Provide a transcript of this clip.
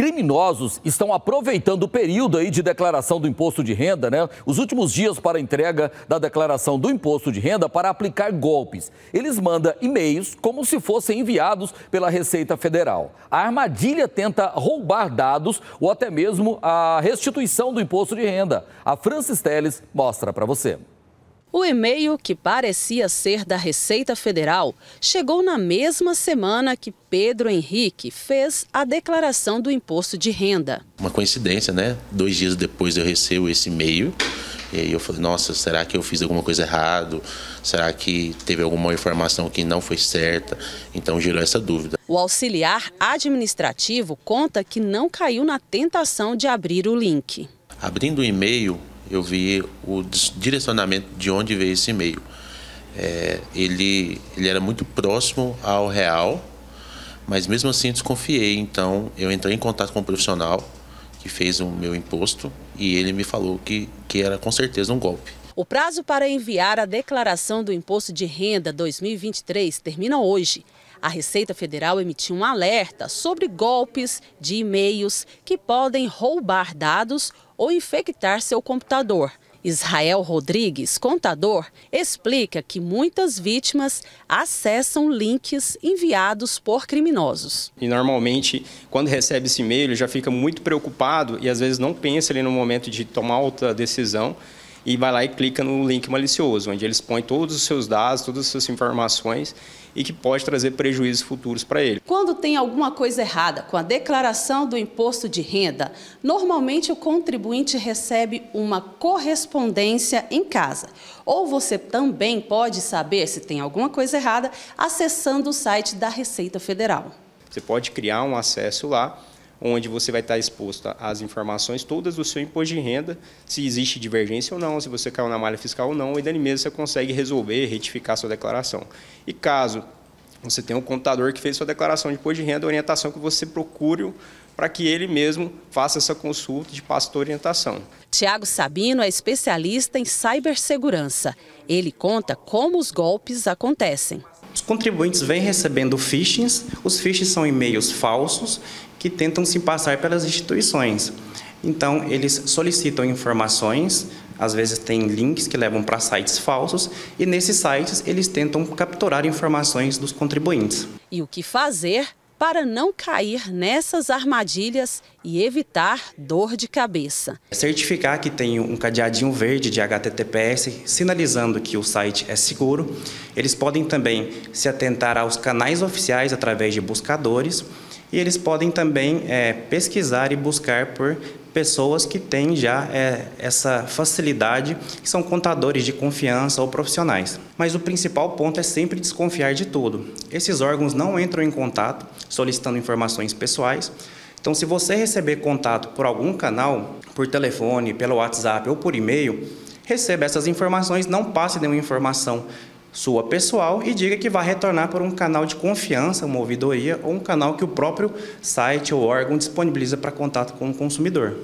Criminosos estão aproveitando o período aí de declaração do imposto de renda, né? Os últimos dias para a entrega da declaração do imposto de renda para aplicar golpes. Eles mandam e-mails como se fossem enviados pela Receita Federal. A armadilha tenta roubar dados ou até mesmo a restituição do imposto de renda. A Francis Telles mostra para você. O e-mail, que parecia ser da Receita Federal, chegou na mesma semana que Pedro Henrique fez a declaração do imposto de renda. Uma coincidência, né? 2 dias depois eu recebo esse e-mail e aí eu falei, nossa, será que eu fiz alguma coisa errada? Será que teve alguma informação que não foi certa? Então gerou essa dúvida. O auxiliar administrativo conta que não caiu na tentação de abrir o link. Abrindo o e-mail, eu vi o direcionamento de onde veio esse e-mail. Ele era muito próximo ao real, mas mesmo assim desconfiei. Então eu entrei em contato com um profissional que fez o meu imposto e ele me falou que era com certeza um golpe. O prazo para enviar a declaração do Imposto de Renda 2023 termina hoje. A Receita Federal emitiu um alerta sobre golpes de e-mails que podem roubar dados ou infectar seu computador. Israel Rodrigues, contador, explica que muitas vítimas acessam links enviados por criminosos. E normalmente, quando recebe esse e-mail, ele já fica muito preocupado e às vezes não pensa ali no momento de tomar outra decisão e vai lá e clica no link malicioso, onde ele expõe todos os seus dados, todas as suas informações e que pode trazer prejuízos futuros para ele. Quando tem alguma coisa errada com a declaração do imposto de renda, normalmente o contribuinte recebe uma correspondência em casa. Ou você também pode saber se tem alguma coisa errada acessando o site da Receita Federal. Você pode criar um acesso lá, onde você vai estar exposto às informações todas do seu imposto de renda, se existe divergência ou não, se você caiu na malha fiscal ou não, e dali mesmo você consegue resolver, retificar sua declaração. E caso você tenha um contador que fez sua declaração de imposto de renda, a orientação é que você procure para que ele mesmo faça essa consulta e te passe a sua orientação. Thiago Sabino é especialista em cibersegurança. Ele conta como os golpes acontecem. Os contribuintes vêm recebendo phishings. Os phishings são e-mails falsos que tentam se passar pelas instituições. Então, eles solicitam informações, às vezes tem links que levam para sites falsos, e nesses sites eles tentam capturar informações dos contribuintes. E o que fazer para não cair nessas armadilhas e evitar dor de cabeça? Certificar que tem um cadeadinho verde de HTTPS, sinalizando que o site é seguro. Eles podem também se atentar aos canais oficiais através de buscadores e eles podem também pesquisar e buscar por pessoas que têm já essa facilidade, que são contadores de confiança ou profissionais. Mas o principal ponto é sempre desconfiar de tudo. Esses órgãos não entram em contato solicitando informações pessoais. Então, se você receber contato por algum canal, por telefone, pelo WhatsApp ou por e-mail, receba essas informações, não passe nenhuma informação sua pessoal e diga que vai retornar por um canal de confiança, uma ouvidoria ou um canal que o próprio site ou órgão disponibiliza para contato com o consumidor.